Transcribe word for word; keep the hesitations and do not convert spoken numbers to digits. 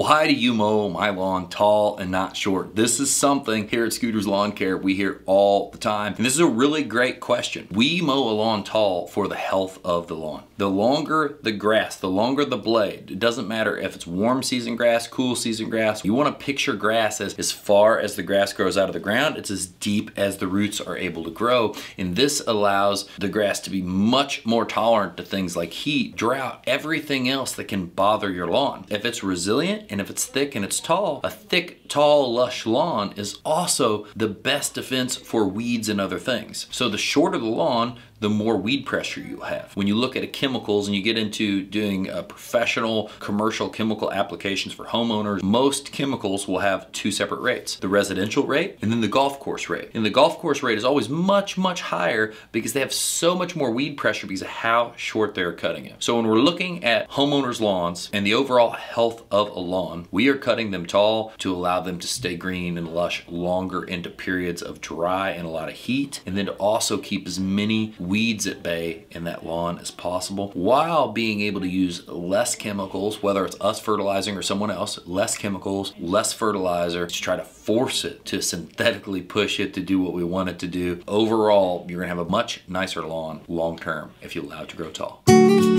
Why do you mow my lawn tall and not short? This is something here at Scooter's Lawn Care we hear all the time. And this is a really great question. We mow a lawn tall for the health of the lawn. The longer the grass, the longer the blade. It doesn't matter if it's warm season grass, cool season grass. You want to picture grass as, as far as the grass grows out of the ground, it's as deep as the roots are able to grow. And this allows the grass to be much more tolerant to things like heat, drought, everything else that can bother your lawn. If it's resilient and if it's thick and it's tall, a thick, tall, lush lawn is also the best defense for weeds and other things. So the shorter the lawn, the more weed pressure you'll have. When you look at chemicals and you get into doing uh, professional commercial chemical applications for homeowners, most chemicals will have two separate rates, the residential rate and then the golf course rate. And the golf course rate is always much, much higher because they have so much more weed pressure because of how short they're cutting it. So when we're looking at homeowners' lawns and the overall health of a lawn, we are cutting them tall to allow them to stay green and lush longer into periods of dry and a lot of heat, and then to also keep as many weeds at bay in that lawn as possible while being able to use less chemicals, whether it's us fertilizing or someone else, less chemicals, less fertilizer, to try to force it, to synthetically push it to do what we want it to do. Overall, you're gonna have a much nicer lawn long term if you allow it to grow tall.